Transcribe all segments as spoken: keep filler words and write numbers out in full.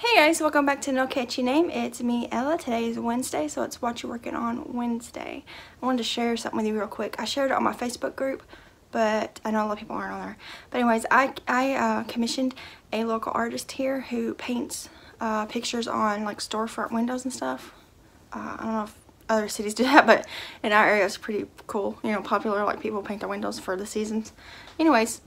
Hey guys, welcome back to No Catchy Name. It's me, Ella. Today is Wednesday, so it's What You're Working On Wednesday. I wanted to share something with you real quick. I shared it on my Facebook group, but I know a lot of people aren't on there. But anyways, I, I uh, commissioned a local artist here who paints uh, pictures on like storefront windows and stuff. Uh, I don't know if other cities do that, but in our area it's pretty cool, you know, popular. Like people paint their windows for the seasons. Anyways,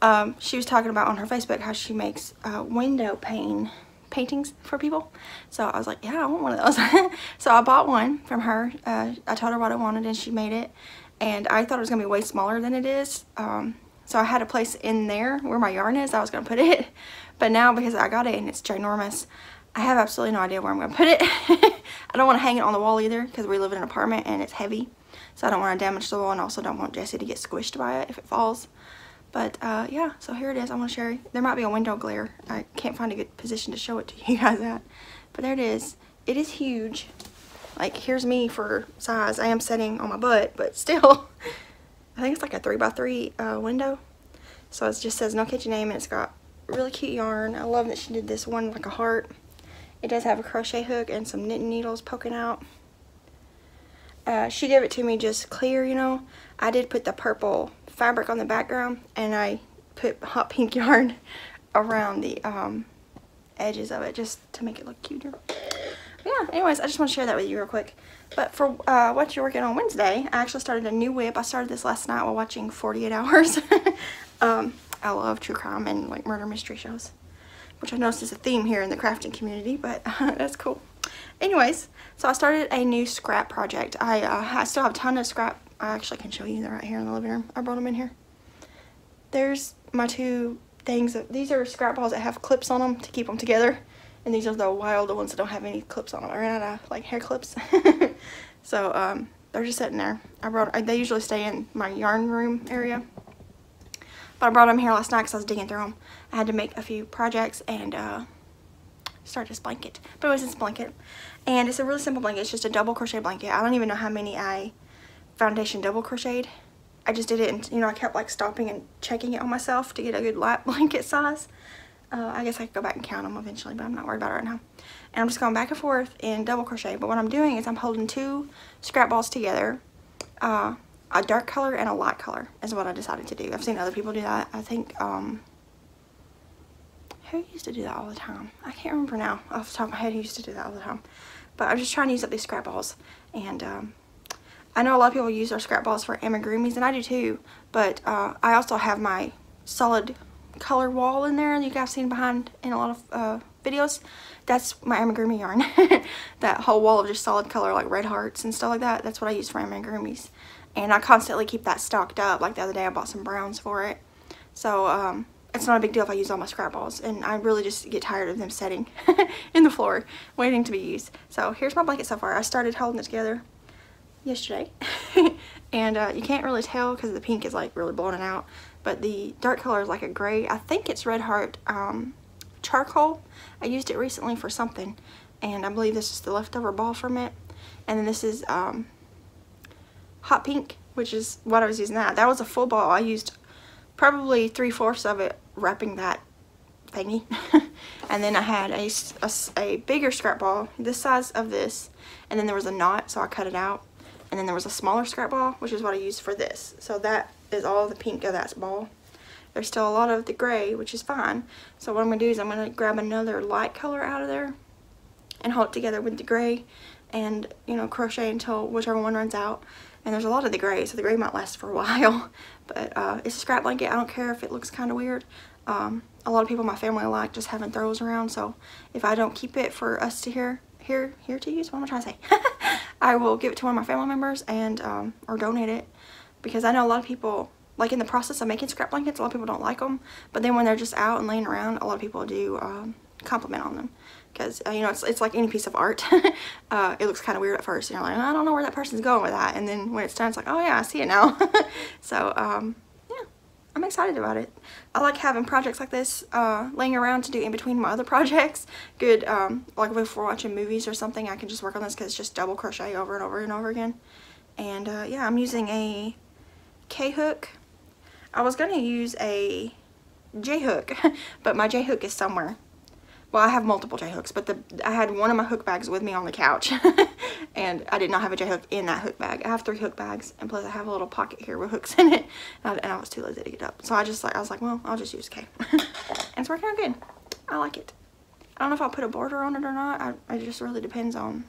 um, she was talking about on her Facebook how she makes uh, window pane paintings for people. So I was like, yeah, I want one of those. So I bought one from her. Uh, I told her what I wanted and she made it. And I thought it was going to be way smaller than it is. Um, so I had a place in there where my yarn is. I was going to put it. But now because I got it and it's ginormous, I have absolutely no idea where I'm going to put it. I don't want to hang it on the wall either because we live in an apartment and it's heavy. So I don't want to damage the wall and also don't want Jessie to get squished by it if it falls. But uh, yeah, so here it is. I want to share it. There might be a window glare. I can't find a good position to show it to you guys at. But there it is. It is huge. Like, here's me for size. I am sitting on my butt, but still. I think it's like a three by three uh, window. So it just says No Catchy Name, and it's got really cute yarn. I love that she did this one like a heart. It does have a crochet hook and some knitting needles poking out. Uh, she gave it to me just clear, you know. I did put the purple fabric on the background and I put hot pink yarn around the um, edges of it just to make it look cuter. Yeah, anyways, I just want to share that with you real quick. But for uh, What You're Working On Wednesday, I actually started a new whip. I started this last night while watching forty-eight hours. um, I love true crime and like murder mystery shows, which I noticed is a theme here in the crafting community, but that's cool. Anyways, so I started a new scrap project. I, uh, I still have a ton of scrap. I actually can show you. They're right here in the living room. I brought them in here. There's my two things. These are scrap balls that have clips on them to keep them together. And these are the wild ones that don't have any clips on them. I ran out of like hair clips. So um, they're just sitting there. I brought. I, they usually stay in my yarn room area. But I brought them here last night because I was digging through them. I had to make a few projects and uh, start this blanket. But it was this blanket. And it's a really simple blanket. It's just a double crochet blanket. I don't even know how many I... foundation double crocheted. I just did it, and you know, I kept like stopping and checking it on myself to get a good light blanket size. uh, I guess I could go back and count them eventually, but I'm not worried about it right now. And I'm just going back and forth in double crochet, but what I'm doing is I'm holding two scrap balls together, uh, a dark color and a light color is what I decided to do. I've seen other people do that. I think um, who used to do that all the time? I can't remember now off the top of my head who used to do that all the time, but I'm just trying to use up these scrap balls. And um, I know a lot of people use our scrap balls for amigurumis, and I do too, but uh, I also have my solid color wall in there, and you guys have seen behind in a lot of uh, videos. That's my amigurumi yarn. That whole wall of just solid color, like red hearts and stuff like that, that's what I use for amigurumis. And I constantly keep that stocked up. Like the other day I bought some browns for it. So um, it's not a big deal if I use all my scrap balls, and I really just get tired of them sitting in the floor waiting to be used. So here's my blanket so far. I started holding it together yesterday. And uh, you can't really tell because the pink is like really blowing out, but the dark color is like a gray. I think it's Red Heart um, charcoal. I used it recently for something, and I believe this is the leftover ball from it. And then this is um, hot pink, which is what I was using. That that was a full ball. I used probably three-fourths of it wrapping that thingy. And then I had a, a, a bigger scrap ball this size of this, and then there was a knot, so I cut it out. And then there was a smaller scrap ball, which is what I used for this. So that is all the pink of that ball. There's still a lot of the gray, which is fine. So what I'm going to do is I'm going to grab another light color out of there and hold it together with the gray and, you know, crochet until whichever one runs out. And there's a lot of the gray, so the gray might last for a while. But uh, it's a scrap blanket. I don't care if it looks kind of weird. Um, a lot of people in my family like just having throws around. So if I don't keep it for us to hear, here, here to use, what am I trying to say? I will give it to one of my family members and um, or donate it, because I know a lot of people, like in the process of making scrap blankets, a lot of people don't like them, but then when they're just out and laying around, a lot of people do um, compliment on them, because uh, you know, it's, it's like any piece of art. uh, it looks kind of weird at first, and you're like, I don't know where that person's going with that, and then when it's done, it's like, oh yeah, I see it now. So um, yeah, I'm excited about it. I like having projects like this uh, laying around to do in between my other projects. Good, um, like if we're watching movies or something, I can just work on this because it's just double crochet over and over and over again. And uh, yeah, I'm using a K-hook. I was going to use a J-hook, but my J-hook is somewhere. well, I have multiple J-hooks, but the, I had one of my hook bags with me on the couch, and I did not have a J-hook in that hook bag. I have three hook bags, and plus I have a little pocket here with hooks in it, and I, and I was too lazy to get up. So I just like, I was like, well, I'll just use K. And it's working out good. I like it. I don't know if I'll put a border on it or not. I, it just really depends on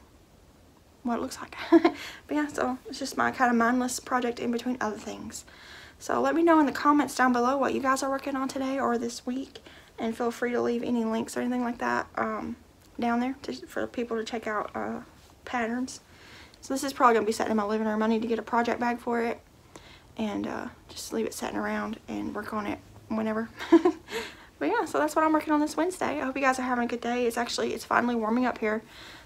what it looks like. But yeah, so it's just my kind of mindless project in between other things. So let me know in the comments down below what you guys are working on today or this week. And feel free to leave any links or anything like that um, down there to, for people to check out uh, patterns. So this is probably going to be sitting in my living room. I need to get a project bag for it and uh, just leave it sitting around and work on it whenever. But yeah, so that's what I'm working on this Wednesday. I hope you guys are having a good day. It's actually, it's finally warming up here.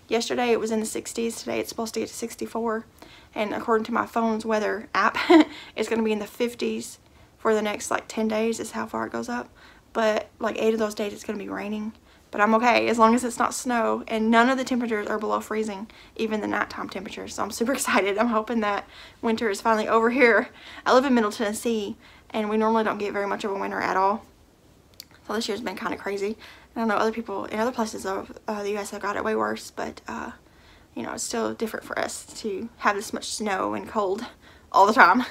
Yesterday it was in the sixties. Today it's supposed to get to sixty-four. And according to my phone's weather app, it's going to be in the fifties for the next like ten days is how far it goes up. But like eight of those days it's going to be raining, but I'm okay as long as it's not snow, and none of the temperatures are below freezing, even the nighttime temperatures. So I'm super excited. I'm hoping that winter is finally over here. I live in Middle Tennessee, and we normally don't get very much of a winter at all. So this year's been kind of crazy. I don't know, other people in other places of uh, the U S have got it way worse, but uh, you know, it's still different for us to have this much snow and cold all the time.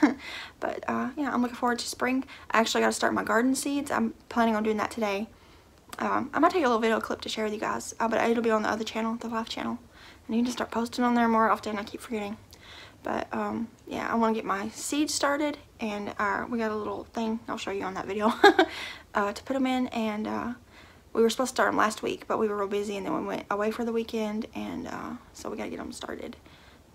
But uh, yeah, I'm looking forward to spring. I actually got to start my garden seeds. I'm planning on doing that today. Um, I might take a little video clip to share with you guys, uh, but it'll be on the other channel, the Life channel. I need to start posting on there more often. I keep forgetting. But um, yeah, I want to get my seeds started, and uh, we got a little thing I'll show you on that video uh, to put them in. And uh, we were supposed to start them last week, but we were real busy, and then we went away for the weekend, and uh, so we got to get them started.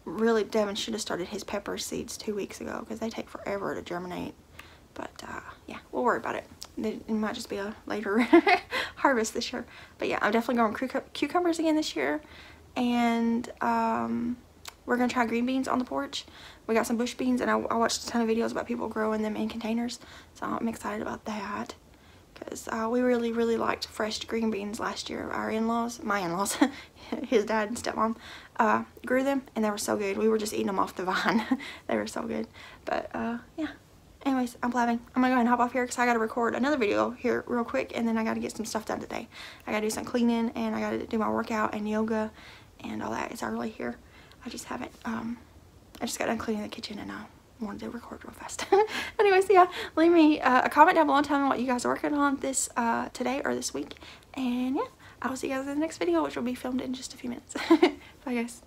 Really, Devin should have started his pepper seeds two weeks ago because they take forever to germinate. But uh, yeah, we'll worry about it. It might just be a later harvest this year. But yeah, I'm definitely growing cuc cucumbers again this year. And um, we're going to try green beans on the porch. We got some bush beans, and I, I watched a ton of videos about people growing them in containers. So I'm excited about that. Because uh, we really, really liked fresh green beans last year. Our in-laws, my in-laws, his dad and stepmom, uh, grew them, and they were so good. We were just eating them off the vine. They were so good. But uh, yeah. Anyways, I'm blabbing. I'm going to go ahead and hop off here because I got to record another video here real quick, and then I got to get some stuff done today. I got to do some cleaning, and I got to do my workout and yoga and all that. It's early here. I just haven't, um, I just got done cleaning the kitchen, and I wanted to record real fast. Anyways, yeah, leave me uh, a comment down below and tell me what you guys are working on this uh today or this week. And yeah, I will see you guys in the next video, which will be filmed in just a few minutes. Bye guys.